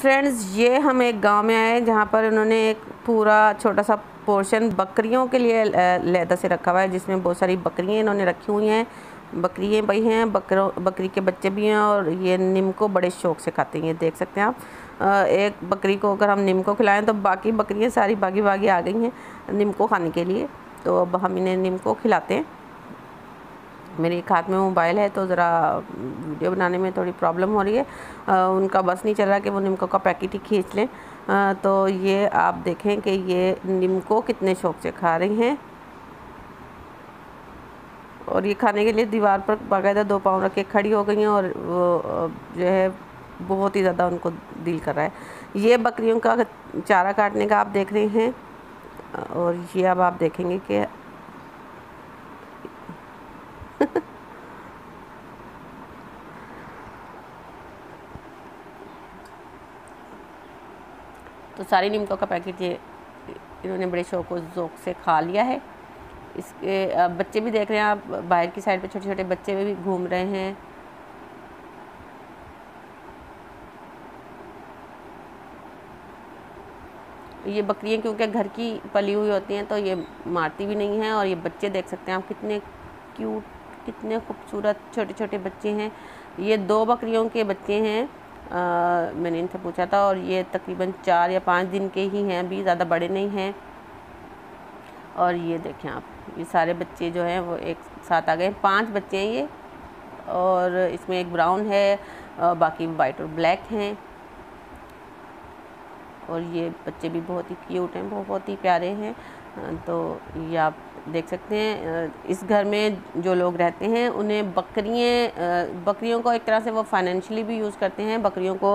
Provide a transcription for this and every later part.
Friends ये हम एक गांव में आए जहां पर उन्होंने एक पूरा छोटा सा पोर्शन बकरियों के लिए लैदा से रखा हुआ है, जिसमें बहुत सारी बकरियां इन्होंने रखी हुई हैं। बकरियां भाई हैं, बकरी के बच्चे भी हैं और ये नीम को बड़े शौक से खाते हैं। ये देख सकते हैं आप, एक बकरी को अगर हम नीम को खिलाएं तो बाकी बकरियाँ सारी भागी भागी आ गई हैं नीम को खाने के लिए। तो अब हम इन्हें नीम को खिलाते हैं। मेरे एक हाथ में मोबाइल है तो ज़रा वीडियो बनाने में थोड़ी प्रॉब्लम हो रही है। उनका बस नहीं चल रहा कि वो नीमको का पैकेट ही खींच लें। तो ये आप देखें कि ये नीमको कितने शौक से खा रही हैं और ये खाने के लिए दीवार पर बाकायदा 2 पाँव रख के खड़ी हो गई हैं और वो जो है बहुत ही ज़्यादा उनको दिल कर रहा है। ये बकरियों का चारा काटने का आप देख रहे हैं और ये अब आप देखेंगे कि तो सारी नीमकों का पैकेट ये इन्होंने बड़े शौक से खा लिया है। इसके बच्चे भी देख रहे हैं आप, बाहर की साइड पे छोटे छोटे बच्चे भी घूम रहे हैं। ये बकरियां क्योंकि घर की पली हुई होती हैं तो ये मारती भी नहीं हैं। और ये बच्चे देख सकते हैं आप, कितने क्यूट, कितने खूबसूरत छोटे छोटे बच्चे हैं। ये 2 बकरियों के बच्चे हैं, मैंने इनसे पूछा था, और ये तकरीबन 4 या 5 दिन के ही हैं, अभी ज़्यादा बड़े नहीं हैं। और ये देखें आप, ये सारे बच्चे जो हैं वो एक साथ आ गए। 5 बच्चे हैं ये, और इसमें एक ब्राउन है, बाकी वाइट और ब्लैक हैं। और ये बच्चे भी बहुत ही क्यूट हैं, बहुत ही प्यारे हैं। तो ये आप देख सकते हैं, इस घर में जो लोग रहते हैं उन्हें बकरियों को एक तरह से वो फाइनेंशियली भी यूज़ करते हैं। बकरियों को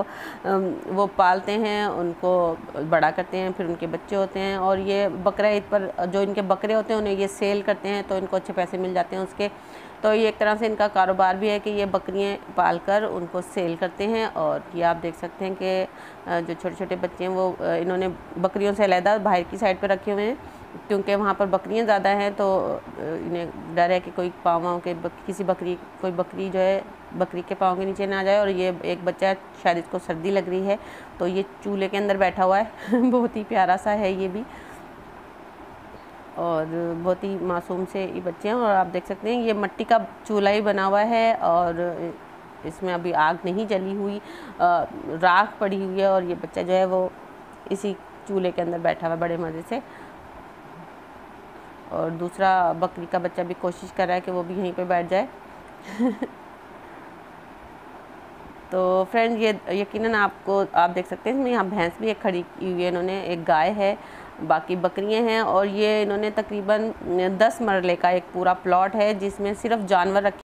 वो पालते हैं, उनको बड़ा करते हैं, फिर उनके बच्चे होते हैं। और ये बकरा ईद पर जो इनके बकरे होते हैं उन्हें ये सेल करते हैं तो इनको अच्छे पैसे मिल जाते हैं उसके। तो ये एक तरह से इनका कारोबार भी है कि ये बकरियाँ पाल कर उनको सेल करते हैं। और ये आप देख सकते हैं कि जो छोटे छोटे बच्चे हैं वो इन्होंने बकरियों से अलहदा बाहर की साइड पर रखे हुए हैं, क्योंकि वहाँ पर बकरियाँ ज़्यादा हैं। तो इन्हें डर है कि कोई पाँव के कोई बकरी जो है बकरी के पाँव के नीचे ना आ जाए। और ये एक बच्चा है, शायद इसको सर्दी लग रही है तो ये चूल्हे के अंदर बैठा हुआ है बहुत ही प्यारा सा है ये भी, और बहुत ही मासूम से ये बच्चे हैं। और आप देख सकते हैं ये मिट्टी का चूल्हा ही बना हुआ है और इसमें अभी आग नहीं जली हुई, राख पड़ी हुई है। और ये बच्चा जो है वो इसी चूल्हे के अंदर बैठा हुआ है बड़े मज़े से। और दूसरा बकरी का बच्चा भी कोशिश कर रहा है कि वो भी यहीं पे बैठ जाए तो फ्रेंड ये यकीनन आपको आप देख सकते हैं, इसमें यहाँ भैंस भी एक खड़ी की हुई है इन्होंने, एक गाय है, बाकी बकरियां हैं। और ये इन्होंने तकरीबन 10 मरले का एक पूरा प्लॉट है जिसमें सिर्फ जानवर रखे